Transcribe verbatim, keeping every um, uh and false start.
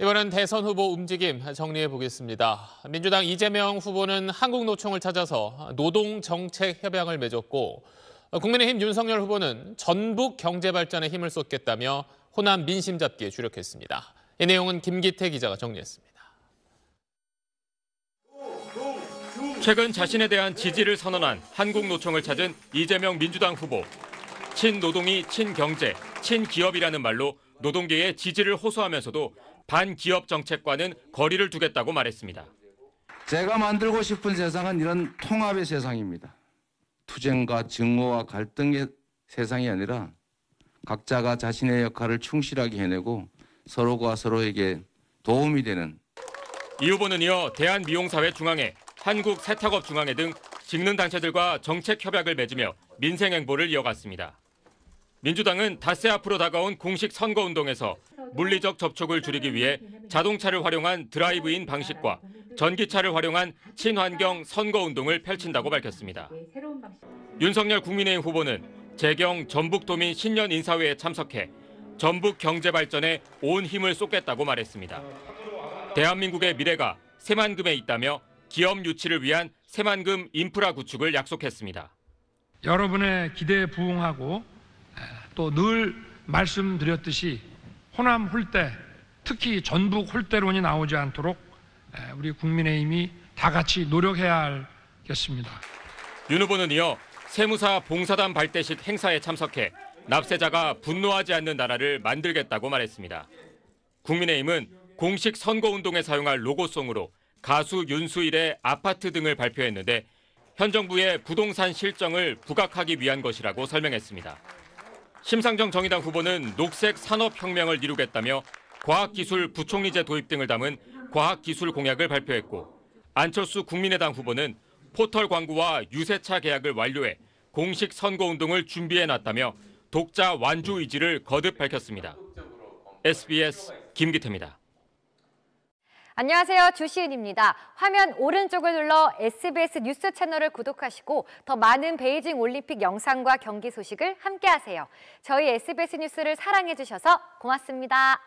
이번엔 대선 후보 움직임 정리해 보겠습니다. 민주당 이재명 후보는 한국노총을 찾아서 노동정책 협약을 맺었고, 국민의힘 윤석열 후보는 전북 경제발전에 힘을 쏟겠다며 호남 민심 잡기에 주력했습니다. 이 내용은 김기태 기자가 정리했습니다. 최근 자신에 대한 지지를 선언한 한국노총을 찾은 이재명 민주당 후보. 친노동이 친경제, 친기업이라는 말로 노동계의 지지를 호소하면서도 반기업 정책과는 거리를 두겠다고 말했습니다. 제가 만들고 싶은 세상은 이런 통합의 세상입니다. 투쟁과 증오와 갈등의 세상이 아니라 각자가 자신의 역할을 충실하게 해내고 서로가 서로에게 도움이 되는. 이 후보는 이어 대한미용사회중앙회, 한국세탁업중앙회 등 직능 단체들과 정책 협약을 맺으며 민생 행보를 이어갔습니다. 민주당은 닷새 앞으로 다가온 공식 선거운동에서 물리적 접촉을 줄이기 위해 자동차를 활용한 드라이브인 방식과 전기차를 활용한 친환경 선거운동을 펼친다고 밝혔습니다. 윤석열 국민의힘 후보는 재경 전북도민 신년 인사회에 참석해 전북 경제 발전에 온 힘을 쏟겠다고 말했습니다. 대한민국의 미래가 새만금에 있다며 기업 유치를 위한 새만금 인프라 구축을 약속했습니다. 여러분의 기대에 부응하고 또 늘 말씀드렸듯이 호남 홀대, 특히 전북 홀대론이 나오지 않도록 우리 국민의힘이 다 같이 노력해야 하겠습니다. 윤 후보는 이어 세무사 봉사단 발대식 행사에 참석해 납세자가 분노하지 않는 나라를 만들겠다고 말했습니다. 국민의힘은 공식 선거운동에 사용할 로고송으로 가수 윤수일의 아파트 등을 발표했는데 현 정부의 부동산 실정을 부각하기 위한 것이라고 설명했습니다. 심상정 정의당 후보는 녹색 산업혁명을 이루겠다며 과학기술 부총리제 도입 등을 담은 과학기술 공약을 발표했고, 안철수 국민의당 후보는 포털 광고와 유세차 계약을 완료해 공식 선거운동을 준비해놨다며 독자 완주 의지를 거듭 밝혔습니다. 에스비에스 김기태입니다. 안녕하세요. 주시은입니다. 화면 오른쪽을 눌러 에스비에스 뉴스 채널을 구독하시고 더 많은 베이징 올림픽 영상과 경기 소식을 함께하세요. 저희 에스비에스 뉴스를 사랑해주셔서 고맙습니다.